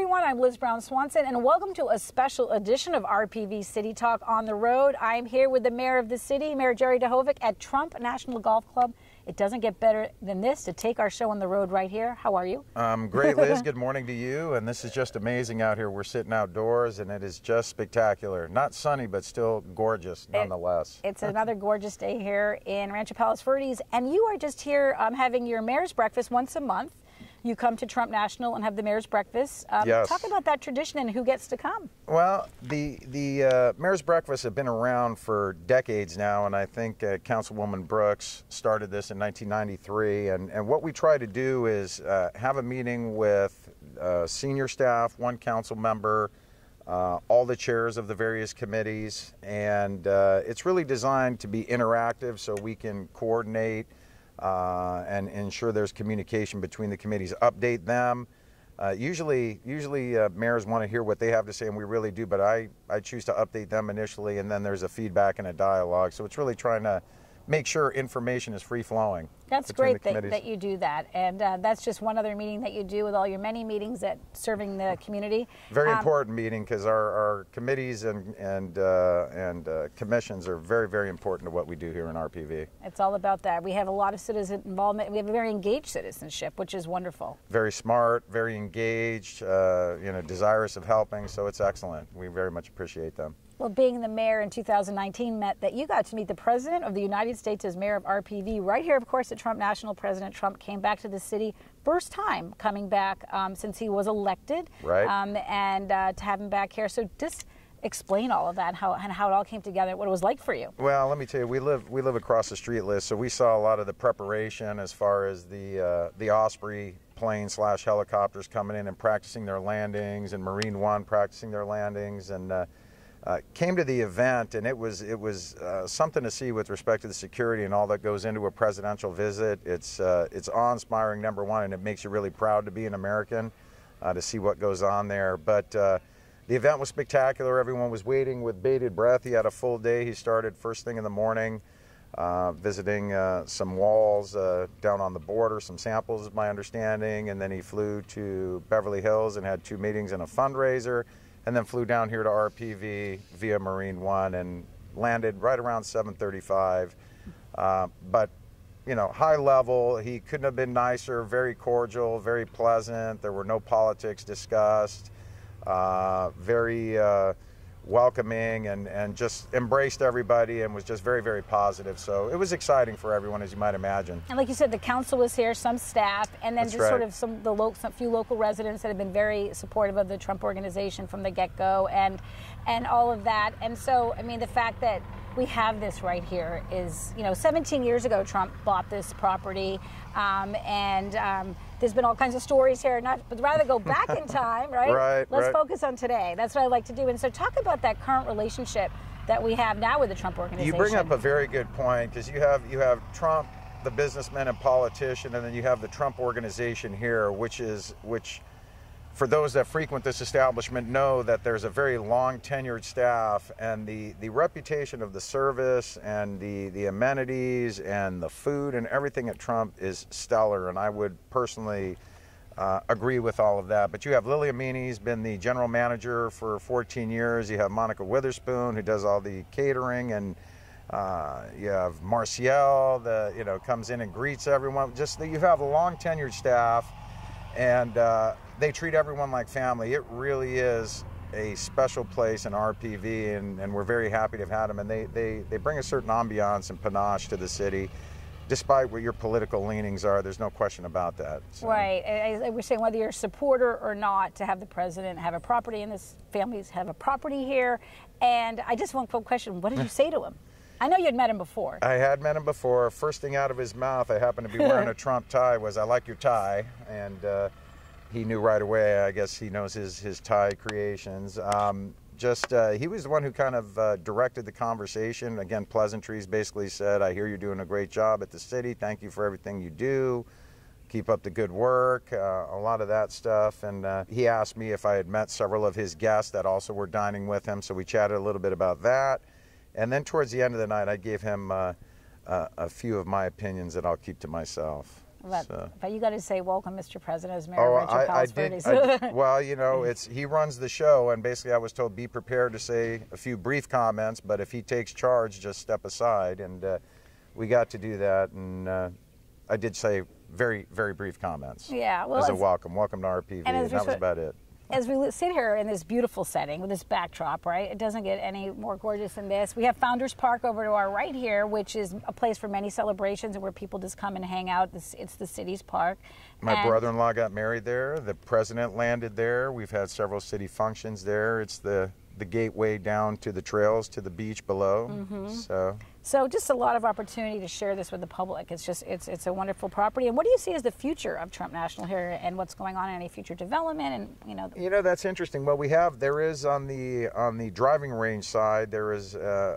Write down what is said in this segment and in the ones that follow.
everyone. I'm Liz Brown-Swanson, and welcome to a special edition of RPV City Talk on the Road. I'm here with the mayor of the city, Mayor Jerry Duhovic, at Trump National Golf Club. It doesn't get better than this to take our show on the road right here. How are you? Great, Liz. Good morning to you. And this is just amazing out here. We're sitting outdoors, and it is just spectacular. Not sunny, but still gorgeous nonetheless. It's another gorgeous day here in Rancho Palos Verdes. And you are just here having your mayor's breakfast once a month. You come to Trump National and have the mayor's breakfast. Yes. Talk about that tradition and who gets to come. Well, the mayor's breakfast have been around for decades now, and I think Councilwoman Brooks started this in 1993. And what we try to do is have a meeting with senior staff, one council member, all the chairs of the various committees, and it's really designed to be interactive so we can coordinate and ensure there's communication between the committees, update them. Usually mayors want to hear what they have to say, and we really do, but I choose to update them initially, and then there's a feedback and a dialogue. So it's really trying to make sure information is free-flowing. That's great that you do that, and that's just one other meeting that you do with all your many meetings that serving the community. Very important meeting, because our committees and commissions are very, very important to what we do here in RPV. It's all about that. We have a lot of citizen involvement. We have a very engaged citizenship, which is wonderful. Very smart, very engaged, you know, desirous of helping, so it's excellent. We very much appreciate them. Well, being the mayor in 2019 meant that you got to meet the President of the United States as mayor of RPV right here, of course, at Trump National. President Trump came back to the city, first time coming back since he was elected, right? And to have him back here. So just explain all of that, how it all came together, what it was like for you. Well, let me tell you, we live across the street, Liz, so we saw a lot of the preparation as far as the Osprey plane/helicopters coming in and practicing their landings, and Marine One practicing their landings, and came to the event, and it was something to see with respect to the security and all that goes into a presidential visit. It's awe-inspiring, number one, and it makes you really proud to be an American to see what goes on there. But the event was spectacular. Everyone was waiting with bated breath. He had a full day. He started first thing in the morning, visiting some walls down on the border, some samples is my understanding, and then he flew to Beverly Hills and had two meetings and a fundraiser, and then flew down here to RPV via Marine One and landed right around 7:35. But, you know, high level, he couldn't have been nicer, very cordial, very pleasant. There were no politics discussed, very welcoming, and just embraced everybody and was just very, very positive. So it was exciting for everyone, as you might imagine. And like you said, the council was here, some staff, and then a few local residents that have been very supportive of the Trump organization from the get-go, and all of that. And so, I mean, the fact that we have this right here is, you know, 17 years ago Trump bought this property, there's been all kinds of stories here, but rather go back in time, right? Let's focus on today. That's what I like to do. And so talk about that current relationship that we have now with the Trump organization. You bring up a very good point, because you have Trump, the businessman and politician, and then you have the Trump organization here, which for those that frequent this establishment know that there's a very long tenured staff, and the reputation of the service and the amenities and the food and everything at Trump is stellar, and I would personally agree with all of that. But you have Lily Meany, who's been the general manager for 14 years. You have Monica Witherspoon, who does all the catering, and you have Marcial, comes in and greets everyone. Just you have a long tenured staff, and they treat everyone like family. It really is a special place in RPV, and we're very happy to have had them. And they bring a certain ambiance and panache to the city, despite what your political leanings are. There's no question about that. So. Right. I was saying, whether you're a supporter or not, to have the president have a property in this, families have a property here. And I just want one quick question. What did you say to him? I know you had met him before. I had met him before. First thing out of his mouth, I happened to be wearing a Trump tie, was, "I like your tie." And he knew right away. I guess he knows his tie creations. He was the one who kind of directed the conversation. Again, pleasantries, basically said, "I hear you're doing a great job at the city. Thank you for everything you do. Keep up the good work," a lot of that stuff. And he asked me if I had met several of his guests that also were dining with him. So we chatted a little bit about that. And then towards the end of the night, I gave him a few of my opinions that I'll keep to myself. But you got to say welcome, Mr. President, as Mayor of Rancho Palos Verdes. Well, you know, he runs the show, and basically I was told be prepared to say a few brief comments, but if he takes charge, just step aside, and we got to do that, and I did say very, very brief comments. Yeah, well, as a welcome to RPV, and that was about it. As we sit here in this beautiful setting with this backdrop, right, it doesn't get any more gorgeous than this. We have Founders Park over to our right here, which is a place for many celebrations and where people just come and hang out. It's the city's park. My brother-in-law got married there. The president landed there. We've had several city functions there. It's the gateway down to the trails, to the beach below. Mm-hmm. So just a lot of opportunity to share this with the public. It's just, it's a wonderful property. And what do you see as the future of Trump National here, and what's going on in any future development? And you know, that's interesting. Well, we have, there is on the driving range side, there is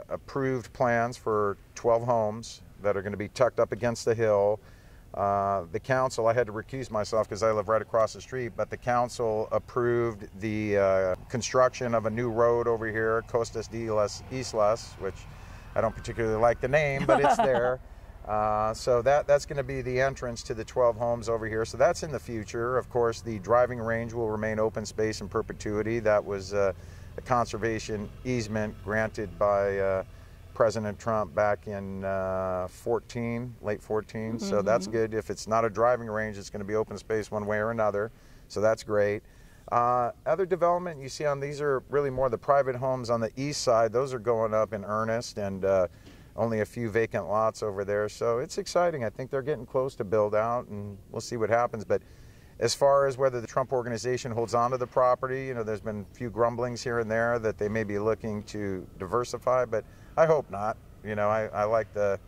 approved plans for 12 homes that are going to be tucked up against the hill. The council, I had to recuse myself because I live right across the street, but the council approved the construction of a new road over here, Costas de Las Islas, which I don't particularly like the name, but it's there. So that's going to be the entrance to the 12 homes over here. So that's in the future. Of course, the driving range will remain open space in perpetuity. That was a conservation easement granted by President Trump back in late 14. Mm-hmm. So that's good. If it's not a driving range, it's going to be open space one way or another. So that's great. Other development you see on these are really more the private homes on the east side. Those are going up in earnest, and only a few vacant lots over there. So it's exciting. I think they're getting close to build out, and we'll see what happens. But as far as whether the Trump organization holds on to the property, you know, there's been a few grumblings here and there that they may be looking to diversify, but I hope not. You know, I like the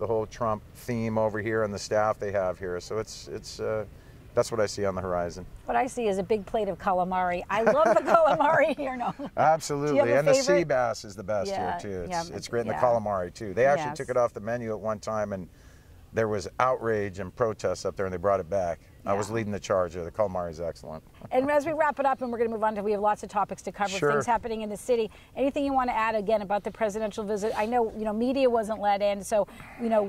whole Trump theme over here and the staff they have here. So that's what I see on the horizon. What I see is a big plate of calamari. I love the calamari here. No. Absolutely. And the sea bass is the best here, too. It's great. And the calamari, too. They actually took it off the menu at one time, and there was outrage and protests up there, and they brought it back. Yeah. I was leading the charge there. The calamari is excellent. And as we wrap it up, and we're going to move on to, we have lots of topics to cover, things happening in the city. Anything you want to add again about the presidential visit? I know, you know, media wasn't let in, so, you know,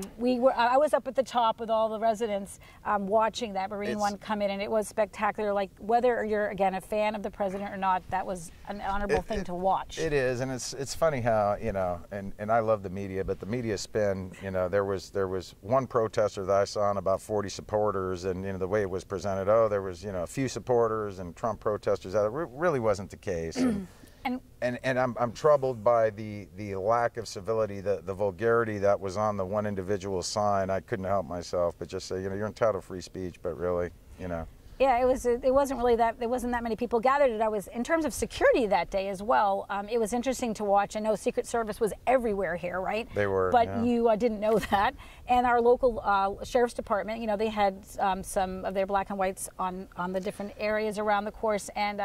I was up at the top with all the residents watching that Marine One come in, and it was spectacular. Like, whether you're, again, a fan of the president or not, that was an honorable thing to watch. It is, and it's funny how, you know, and I love the media, but the media spin, you know, there was one protester that I saw and about 40 supporters, and, you know, the way it was presented, oh, there was, you know, a few supporters and Trump protesters. That really wasn't the case. And I'm troubled by the lack of civility, the vulgarity that was on the one individual sign. I couldn't help myself but just say, you know, you're entitled to free speech, but really, you know. Yeah, it wasn't really that, there wasn't that many people gathered. And I was, in terms of security that day as well, it was interesting to watch. I know Secret Service was everywhere here, right? They were, you didn't know that. And our local sheriff's department, you know, they had some of their black and whites on the different areas around the course, and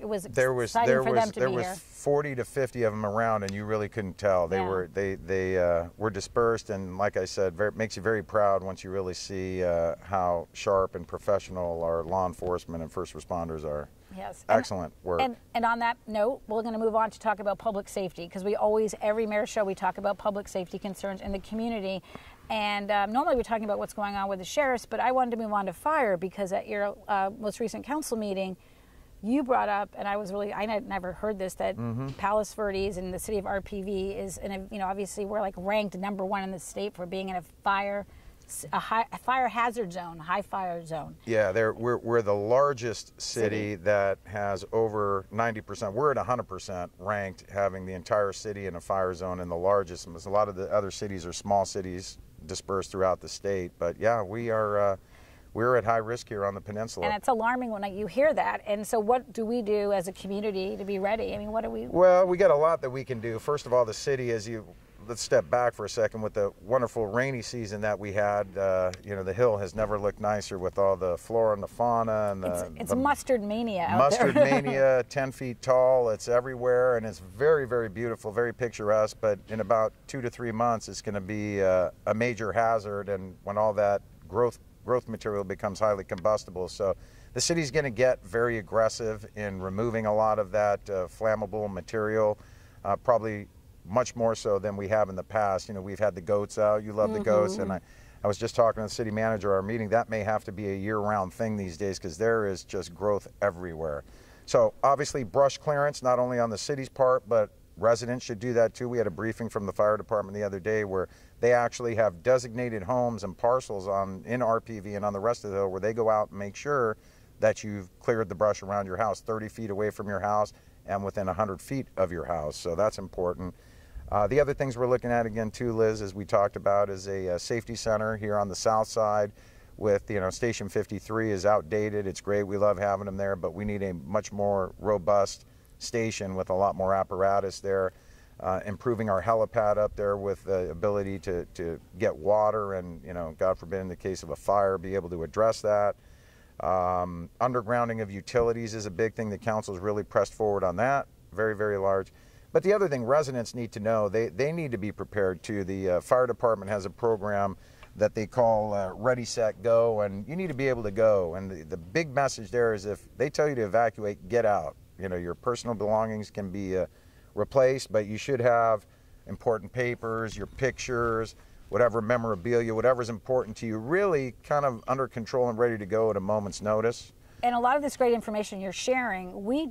it was exciting for them to be here. There was 40 to 50 of them around, and you really couldn't tell. They were dispersed, and like I said, it makes you very proud once you really see how sharp and professional our law enforcement and first responders are. Yes. Excellent work. And on that note, we're going to move on to talk about public safety, because we always, every mayor's show, we talk about public safety concerns in the community. And normally we're talking about what's going on with the sheriffs, but I wanted to move on to fire, because at your most recent council meeting, you brought up, and I was really, I had never heard this, that Palos Verdes and the city of RPV is, you know, obviously we're like ranked #1 in the state for being in a fire hazard zone, high fire zone. Yeah, we're the largest city that has over 90%. We're at 100% ranked, having the entire city in a fire zone, and the largest. And a lot of the other cities are small cities dispersed throughout the state. But yeah, we are we're at high risk here on the peninsula. And it's alarming when you hear that. And so what do we do as a community to be ready? I mean, what do we? Well, we got a lot that we can do. First of all, the city, let's step back for a second with the wonderful rainy season that we had. You know, the hill has never looked nicer with all the flora and the fauna. And it's mustard mania out there. Mustard mania, 10 feet tall. It's everywhere, and it's very, very beautiful, very picturesque. But in about 2 to 3 months, it's going to be a major hazard, and when all that growth material becomes highly combustible. So the city's going to get very aggressive in removing a lot of that flammable material, probably much more so than we have in the past. You know, we've had the goats out. You love the goats, and I, I was just talking to the city manager at our meeting, that may have to be a year-round thing these days because there is just growth everywhere. So obviously brush clearance, not only on the city's part, but residents should do that too. We had a briefing from the fire department the other day where they actually have designated homes and parcels in RPV and on the rest of the hill where they go out and make sure that you've cleared the brush around your house, 30 feet away from your house and within 100 feet of your house. So that's important. The other things we're looking at again too, Liz, as we talked about, is a safety center here on the south side with, you know, Station 53 is outdated. It's great. We love having them there, but we need a much more robust station with a lot more apparatus there, improving our helipad up there with the ability to get water and, you know, God forbid in the case of a fire, be able to address that. Undergrounding of utilities is a big thing. The council's really pressed forward on that. Very, very large. But the other thing residents need to know, they need to be prepared too. The fire department has a program that they call Ready, Set, Go, and you need to be able to go. And the big message there is if they tell you to evacuate, get out. You know, your personal belongings can be replaced, but you should have important papers, your pictures, whatever memorabilia, whatever's important to you, really kind of under control and ready to go at a moment's notice. And a lot of this great information you're sharing, we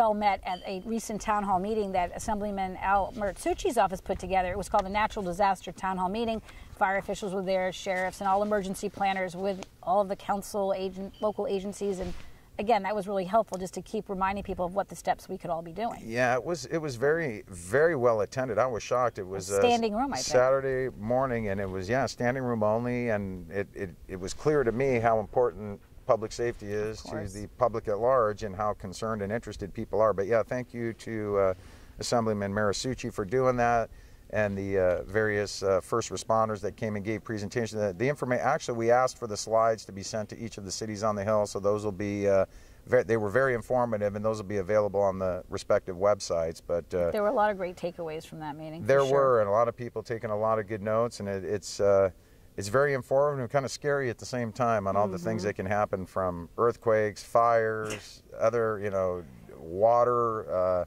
all met at a recent town hall meeting that Assemblyman Al Muratsuchi's office put together. It was called the Natural Disaster Town Hall Meeting. Fire officials were there, sheriffs, and all emergency planners with all of the council, local agencies. And again, that was really helpful just to keep reminding people of what the steps we could all be doing. Yeah, it was very, very well attended. I was shocked. It was standing room, I think. Saturday morning, and it was, yeah, standing room only. And it was clear to me how important public safety is to the public at large and how concerned and interested people are. But yeah, thank you to Assemblyman Muratsuchi for doing that and the various first responders that came and gave presentations. The information, actually we asked for the slides to be sent to each of the cities on the hill, so those will be, they were very informative and those will be available on the respective websites. But there were a lot of great takeaways from that meeting. There were, and a lot of people taking a lot of good notes, and it's very informative and kind of scary at the same time on all the things that can happen from earthquakes, fires, other, you know, water,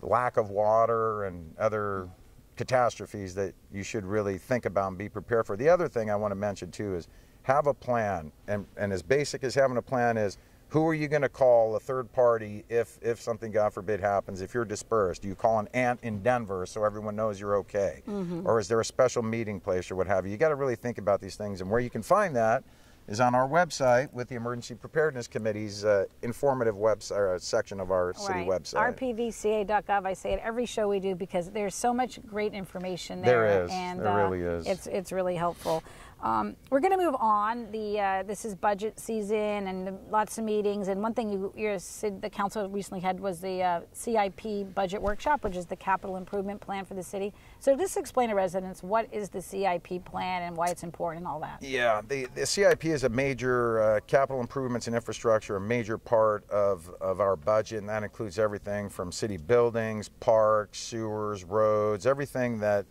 lack of water, and other catastrophes that you should really think about and be prepared for. The other thing I want to mention too is have a plan, and as basic as having a plan is, who are you going to call, a third party, if something, God forbid, happens, if you're dispersed? Do you call an aunt in Denver so everyone knows you're okay? Or is there a special meeting place or what have you? You got to really think about these things, and where you can find that is on our website with the Emergency Preparedness Committee's informative website section of our city website. RPVCA.gov. I say it every show we do because there's so much great information there. There is. And, there really is. It's really helpful. We're going to move on. This is budget season and lots of meetings. And one thing the council recently had was the CIP budget workshop, which is the capital improvement plan for the city. So just explain to residents what is the CIP plan and why it's important and all that. Yeah, the CIP is a major capital improvements and infrastructure, a major part of our budget, and that includes everything from city buildings, parks, sewers, roads, everything that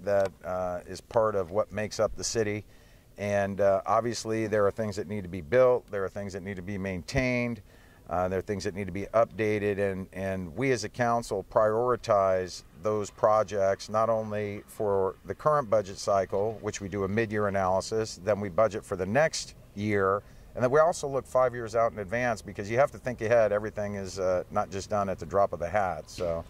is part of what makes up the city. And obviously there are things that need to be built, there are things that need to be maintained, there are things that need to be updated, and we as a council prioritize those projects not only for the current budget cycle, which we do a mid-year analysis, then we budget for the next year, and then we also look 5 years out in advance because you have to think ahead. Everything is not just done at the drop of a hat. So.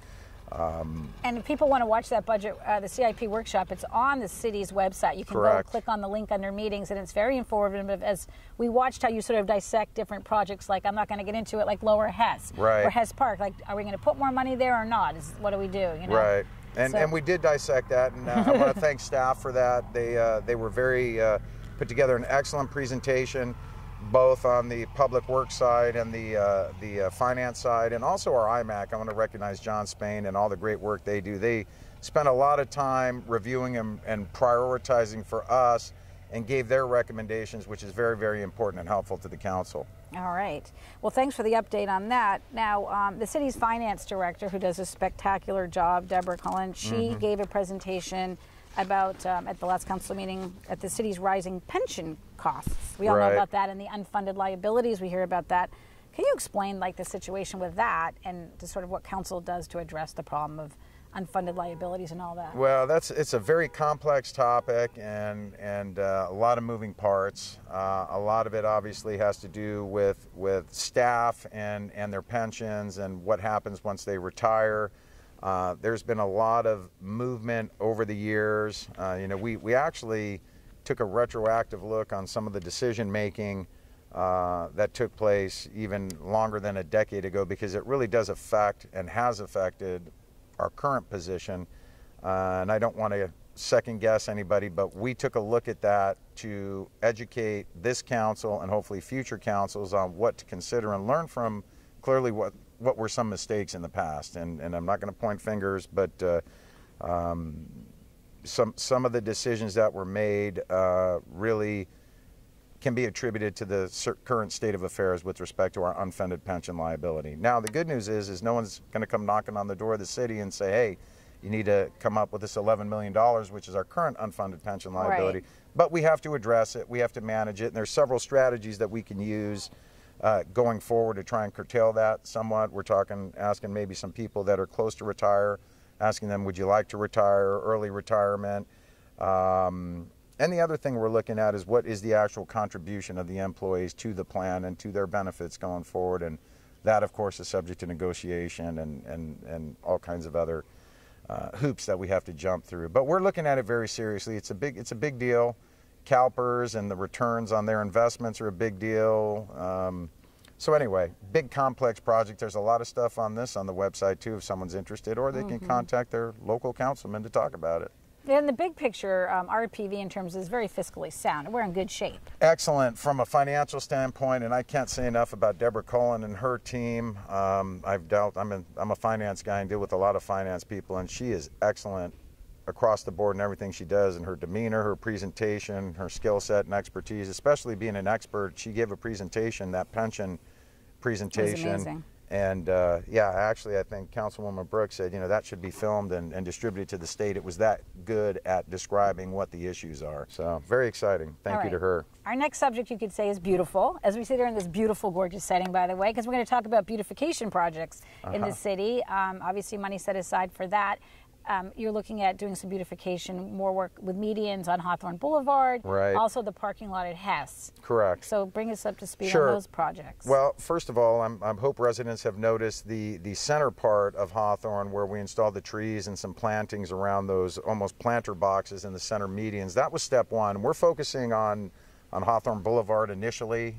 And if people want to watch that budget, the CIP workshop, it's on the city's website. You can go and click on the link under meetings, and it's very informative as we watched how you sort of dissect different projects, like I'm not going to get into it, like Lower Hess or Hess Park. Like, are we going to put more money there or not? What do we do? You know? Right. And we did dissect that, and I want to thank staff for that. They were very, put together an excellent presentation, both on the public works side and the finance side, and also our IMAC. I want to recognize John Spain and all the great work they do. They spent a lot of time reviewing and prioritizing for us and gave their recommendations, which is very, very important and helpful to the council. All right. Well, thanks for the update on that. Now, the city's finance director, who does a spectacular job, Deborah Cullen, she gave a presentation about at the last council meeting at the city's rising pension costs. We all know about that, and the unfunded liabilities, we hear about that. Can you explain like the situation with that and just sort of what council does to address the problem of unfunded liabilities and all that? Well, it's a very complex topic and a lot of moving parts. A lot of it obviously has to do with staff and their pensions and what happens once they retire. There's been a lot of movement over the years. You know, we actually took a retroactive look on some of the decision making that took place even longer than a decade ago, because it really does affect and has affected our current position. And I don't want to second guess anybody, but we took a look at that to educate this council and hopefully future councils on what to consider and learn from clearly what were some mistakes in the past. And I'm not going to point fingers, but some of the decisions that were made really can be attributed to the current state of affairs with respect to our unfunded pension liability. Now, the good news is no one's going to come knocking on the door of the city and say, hey, you need to come up with this $11 million, which is our current unfunded pension liability. Right. But we have to address it. We have to manage it. And there's several strategies that we can use going forward to try and curtail that somewhat. We're asking maybe some people that are close to retire, asking them, would you like to retire, early retirement? And the other thing we're looking at is what is the actual contribution of the employees to the plan and to their benefits going forward. And that, of course, is subject to negotiation and all kinds of other hoops that we have to jump through. But we're looking at it very seriously. It's a big deal. CalPERS and the returns on their investments are a big deal. So anyway, big complex project. There's a lot of stuff on this on the website too if someone's interested, or they can contact their local councilman to talk about it. In the big picture, RPV in terms is very fiscally sound. We're in good shape. Excellent from a financial standpoint, and I can't say enough about Deborah Cullen and her team. I'm a finance guy and deal with a lot of finance people, and she is excellent across the board in everything she does, and her demeanor, her presentation, her skill set and expertise, especially being an expert. She gave a presentation, that pension presentation. It was amazing. And yeah, actually, I think Councilwoman Brooks said, you know, that should be filmed and distributed to the state. It was that good at describing what the issues are. So very exciting. Thank you to her. Our next subject, you could say, is beautiful. As we sit here in this beautiful, gorgeous setting, by the way, because we're going to talk about beautification projects in the city. Obviously, money set aside for that. You're looking at doing some beautification, more work with medians on Hawthorne Boulevard, right. Also the parking lot at Hess. Correct. So bring us up to speed on those projects. Well, first of all, I hope residents have noticed the center part of Hawthorne where we installed the trees and some plantings around those almost planter boxes in the center medians. That was step one. We're focusing on Hawthorne Boulevard initially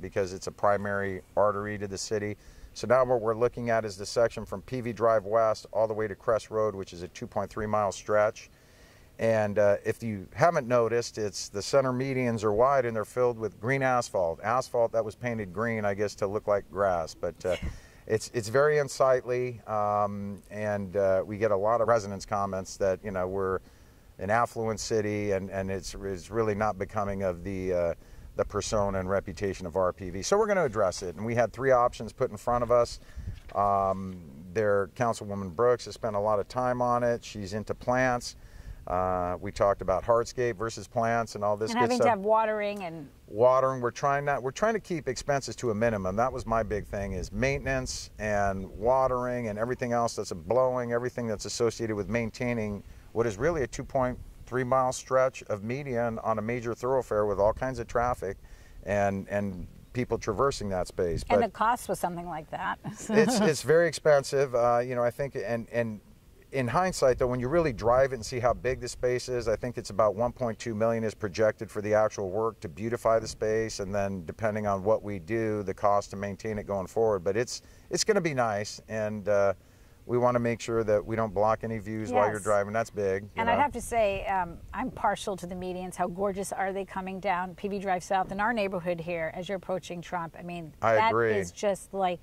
because it's a primary artery to the city. So now what we're looking at is the section from PV Drive West all the way to Crest Road, which is a 2.3-mile stretch. And if you haven't noticed, it's the center medians are wide and they're filled with green asphalt. Asphalt that was painted green, I guess, to look like grass. But it's very unsightly, and we get a lot of residents' comments that, you know, we're an affluent city and it's really not becoming of the persona and reputation of RPV. So we're going to address it, and we had three options put in front of us. Councilwoman Brooks has spent a lot of time on it. She's into plants. We talked about hardscape versus plants and all this good stuff. And having to have watering and... Watering, we're trying to keep expenses to a minimum. That was my big thing, is maintenance and watering and everything else that's blowing, everything that's associated with maintaining what is really a 2.3-mile stretch of median on a major thoroughfare with all kinds of traffic and people traversing that space. But and the cost was something like that. it's very expensive, you know, I think, and in hindsight, though, when you really drive it and see how big the space is, I think it's about $1.2 million is projected for the actual work to beautify the space, and then depending on what we do, the cost to maintain it going forward. But it's going to be nice, and we want to make sure that we don't block any views while you're driving. That's big. And I'd have to say, I'm partial to the medians. How gorgeous are they coming down PV Drive South in our neighborhood here as you're approaching Trump? I mean, I agree. Is just like,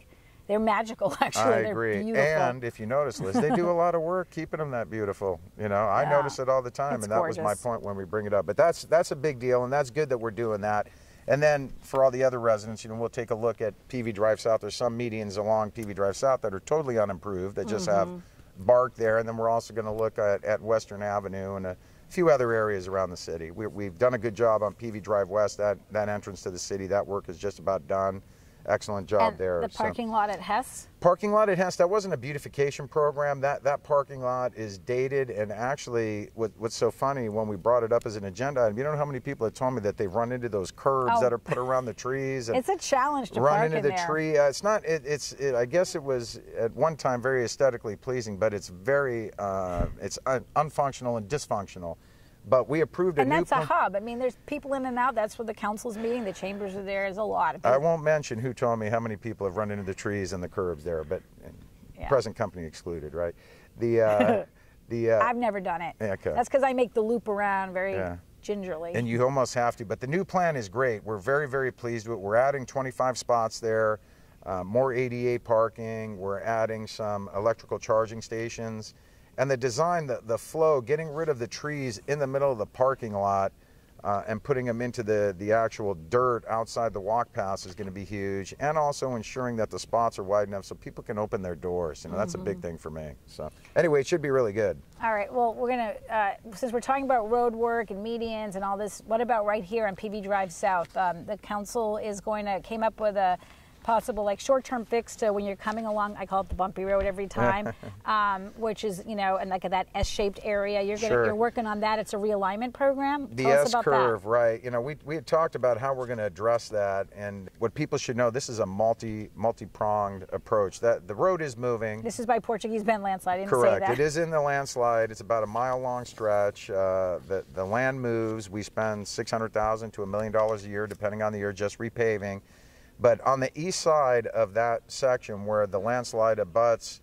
they're magical, actually. I agree. Beautiful. And if you notice, Liz, they do a lot of work keeping them that beautiful. You know, I notice it all the time, and that was my point when we bring it up. But that's a big deal, and that's good that we're doing that. And then for all the other residents, you know, we'll take a look at PV Drive South. There's some medians along PV Drive South that are totally unimproved, that just have bark there. And then we're also going to look at Western Avenue and a few other areas around the city. We've done a good job on PV Drive West, that entrance to the city. That work is just about done. excellent job there. The parking lot at Hess? Parking lot at Hess, that wasn't a beautification program. That parking lot is dated, and actually what's so funny, when we brought it up as an agenda, and you don't know how many people have told me that they've run into those curbs that are put around the trees. And it's a challenge to run into the tree. It's not, I guess it was at one time very aesthetically pleasing, but it's very, it's unfunctional and dysfunctional. But we approved a new... And that's a hub. I mean, there's people in and out. That's where the council's meeting. The chambers are there. There's a lot of people. I won't mention who told me how many people have run into the trees and the curbs there, but present company excluded, right? The, I've never done it. Okay. That's because I make the loop around very gingerly. And you almost have to. But the new plan is great. We're very, very pleased with it. We're adding 25 spots there, more ADA parking. We're adding some electrical charging stations. And the design, the flow, getting rid of the trees in the middle of the parking lot and putting them into the actual dirt outside the walk paths is going to be huge. And also ensuring that the spots are wide enough so people can open their doors. You know, that's a big thing for me. So anyway, it should be really good. All right. Well, we're going to, since we're talking about road work and medians and all this, what about right here on PV Drive South? The council is going to, came up with a possible like short-term fix to when you're coming along, I call it the bumpy road every time, which is, you know, and like that S-shaped area, you're gonna, you're working on that. It's a realignment program. The S-curve, right? You know, we had talked about how we're going to address that, and what people should know, this is a multi-pronged approach. That the road is moving. This is by Portuguese Bend landslide. I didn't say that. It is in the landslide. It's about a mile-long stretch. The land moves. We spend $600,000 to $1 million a year, depending on the year, just repaving. But on the east side of that section where the landslide abuts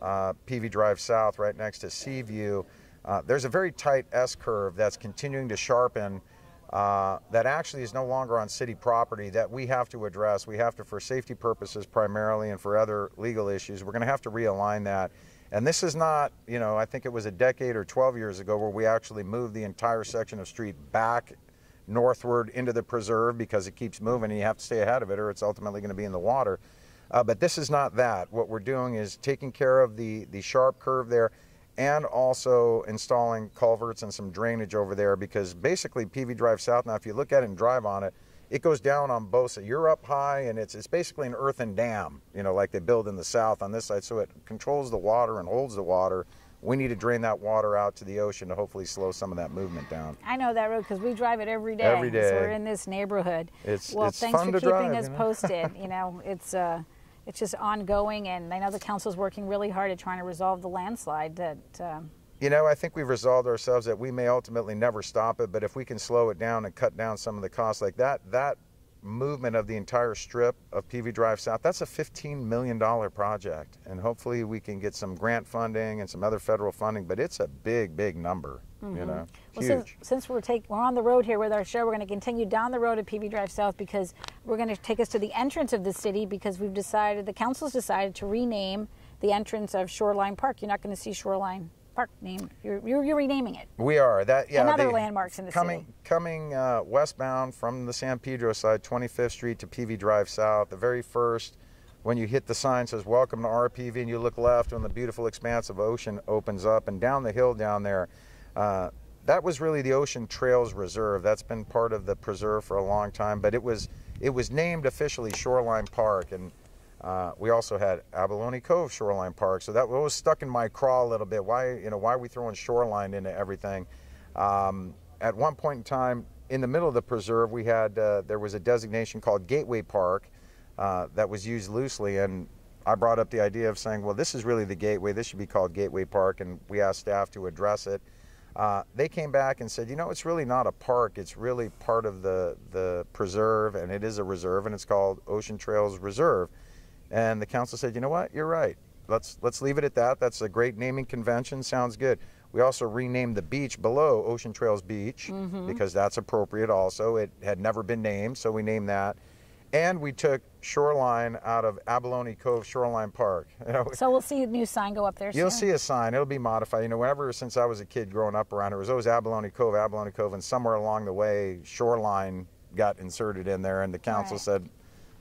PV Drive South right next to Seaview, there's a very tight S-curve that's continuing to sharpen that actually is no longer on city property that we have to address. We have to, for safety purposes primarily and for other legal issues, we're going to have to realign that. And this is not, you know, I think it was a decade or 12 years ago where we actually moved the entire section of street back northward into the preserve because it keeps moving and you have to stay ahead of it or it's ultimately going to be in the water. But this is not that. What we're doing is taking care of the sharp curve there and also installing culverts and some drainage over there, because basically PV Drive South, now if you look at it and drive on it, it goes down on both sides. You're up high and it's basically an earthen dam, you know, like they build in the south on this side, so it controls the water and holds the water. We need to drain that water out to the ocean to hopefully slow some of that movement down. I know that road because we drive it every day. Every day. So we're in this neighborhood. It's thanks for keeping us posted. You know, it's just ongoing, and I know the council's working really hard at trying to resolve the landslide. You know, I think we've resolved ourselves that we may ultimately never stop it, but if we can slow it down and cut down some of the costs like that, that movement of the entire strip of PV Drive South, that's a $15 million project, and hopefully we can get some grant funding and some other federal funding, but it's a big, big number, you know, huge. Well, since we're on the road here with our show, we're going to continue down the road at PV Drive South, because we're going to take us to the entrance of the city, because we've decided, the council's decided to rename the entrance of Shoreline Park. You're not going to see Shoreline Park name. You're renaming it. We are. That, yeah, and other landmarks in the city. Coming westbound from the San Pedro side, 25th Street to PV Drive South, the very first, when you hit the sign, says welcome to RPV, and you look left and the beautiful expanse of ocean opens up, and down the hill down there, that was really the Ocean Trails Reserve. That's been part of the preserve for a long time, but it was named officially Shoreline Park. And we also had Abalone Cove Shoreline Park, so that was stuck in my craw a little bit. Why, you know, why are we throwing shoreline into everything? At one point in time, in the middle of the preserve, we had there was a designation called Gateway Park that was used loosely, and I brought up the idea of saying, well, this is really the gateway. This should be called Gateway Park, and we asked staff to address it. They came back and said, you know, it's really not a park. It's really part of the preserve, and it is a reserve, and it's called Ocean Trails Reserve. And the council said, you know what, you're right. Let's leave it at that. That's a great naming convention. Sounds good. We also renamed the beach below Ocean Trails Beach because that's appropriate also. It had never been named, so we named that. And we took Shoreline out of Abalone Cove Shoreline Park. You know, so we'll see a new sign go up there soon. You'll see a sign. It'll be modified. You know, whenever, since I was a kid growing up around, it was always Abalone Cove, and somewhere along the way, Shoreline got inserted in there, and the council said,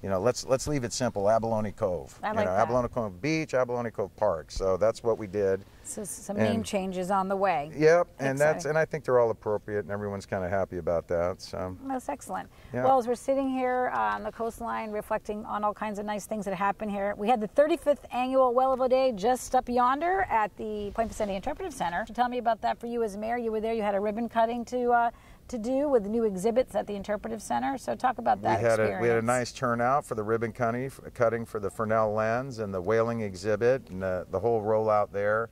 you know, let's leave it simple. Abalone Cove. I like that. Abalone Cove Beach, Abalone Cove Park. So that's what we did. So some name changes on the way. Yep, and that's, and I think they're all appropriate, and everyone's kind of happy about that. So that's excellent. Yeah. Well, as we're sitting here on the coastline, reflecting on all kinds of nice things that happen here, we had the 35th annual Well of a Day just up yonder at the Point Vicente Interpretive Center. Tell me about that for you as mayor. You were there. You had a ribbon cutting to do with new exhibits at the Interpretive Center. So talk about that experience. We had a nice turnout for the ribbon cutting for the Fresnel lens and the whaling exhibit and the whole rollout there.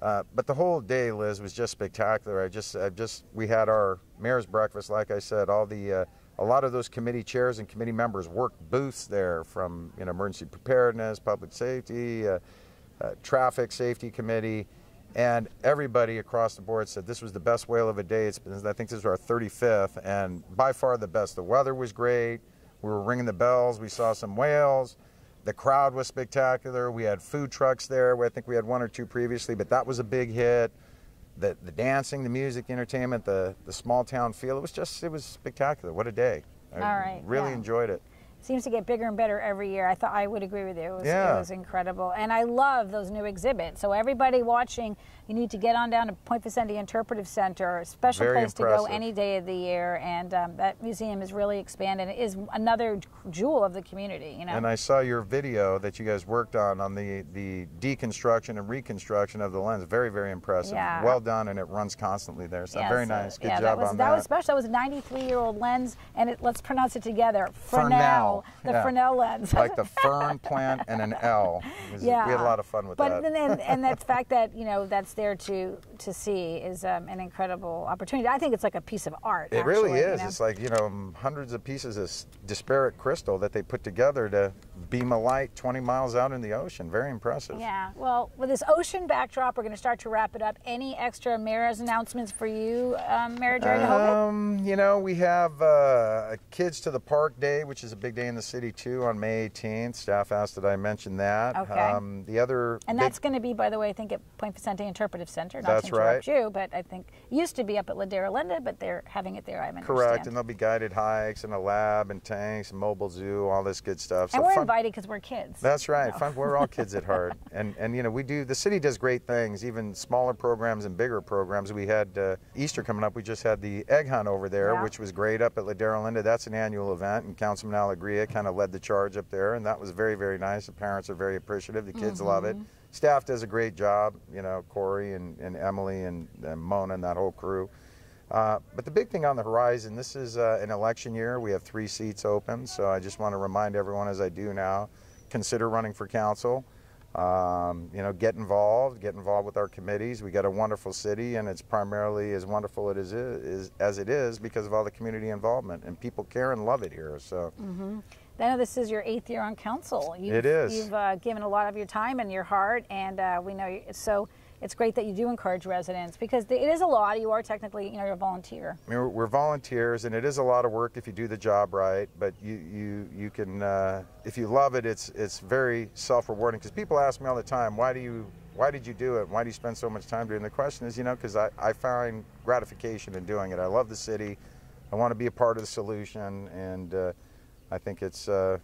But the whole day, Liz, was just spectacular. We had our mayor's breakfast, like I said. All the, a lot of those committee chairs and committee members worked booths there, from emergency preparedness, public safety, traffic safety committee, and everybody across the board said this was the best whale of a day. It's been, I think this is our 35th, and by far the best. The weather was great. We were ringing the bells. We saw some whales. The crowd was spectacular. We had food trucks there. I think we had one or two previously, but that was a big hit. The dancing, the music, the entertainment, the small town feel, it was spectacular. What a day. I really enjoyed it. Seems to get bigger and better every year. I would agree with you. It was incredible. And I love those new exhibits. So everybody watching, you need to get on down to Point Vicente Interpretive Center, a special place to go any day of the year. And that museum is really expanded. It is another jewel of the community. And I saw your video that you guys worked on the deconstruction and reconstruction of the lens. Very, very impressive. Yeah. Well done, and it runs constantly there. So yeah, very nice. Good job on that. That was special. That was a 93-year-old lens, and let's pronounce it together. Fresnel. The Fresnel lens. Like the fern plant and an L. We had a lot of fun with that. And that fact that, that's there to see is an incredible opportunity. I think it's like a piece of art. It really is. It's like, hundreds of pieces of disparate crystal that they put together to beam a light 20 miles out in the ocean. Very impressive. Yeah. Well, with this ocean backdrop, we're going to start to wrap it up. Any extra mayor's announcements for you, Mayor Jerry Duhovic? We have Kids to the Park Day, which is a big day in the city too, on May 18th. Staff asked that I mention that. Okay. That's going to be, by the way, I think at Point Vicente Interpretive Center. Not to interrupt you, but I think it used to be up at Ladera Linda, but they're having it there. Correct. And there'll be guided hikes and a lab and tanks, and mobile zoo, all this good stuff. So and we're invited because we're kids. That's right. Fun. We're all kids at heart, and the city does great things, even smaller programs and bigger programs. We had Easter coming up. We just had the egg hunt over there, which was great up at Ladera Linda. That's an annual event, and Councilman Al Muratsuchi kind of led the charge up there, and that was very, very nice. The parents are very appreciative. The kids love it. Staff does a great job, Corey and Emily and Mona and that whole crew. But the big thing on the horizon, this is an election year. We have 3 seats open, so I just want to remind everyone, as I do now, consider running for council. Get involved with our committees. We got a wonderful city, and it's primarily as wonderful as it is because of all the community involvement, and people care and love it here. So I know this is your 8th year on council. You've given a lot of your time and your heart, and we know you, so it's great that you do encourage residents, because it is a lot. You are technically, you're a volunteer. We're volunteers, and it is a lot of work if you do the job right. But you can, if you love it, it's very self-rewarding. Because people ask me all the time, why did you do it? Why do you spend so much time doing it? The question is, because I find gratification in doing it. I love the city. I want to be a part of the solution, and I think it's a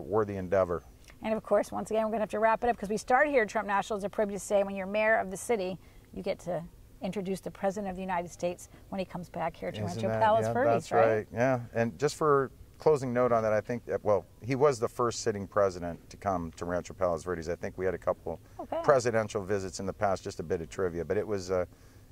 worthy endeavor. And of course, once again, we're going to have to wrap it up, because we start here at Trump National. It's a privilege to say, when you're mayor of the city, you get to introduce the President of the United States when he comes back here to Rancho Palos Verdes, right? Yeah, and just for closing note on that, I think that, well, he was the first sitting president to come to Rancho Palos Verdes. I think we had a couple presidential visits in the past, just a bit of trivia, but it was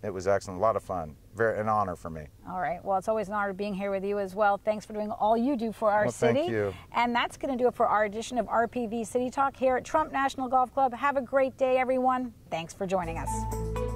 excellent, a lot of fun, an honor for me. All right, well, it's always an honor being here with you as well. Thanks for doing all you do for our city. Thank you. And that's going to do it for our edition of RPV City Talk here at Trump National Golf Club. Have a great day, everyone. Thanks for joining us.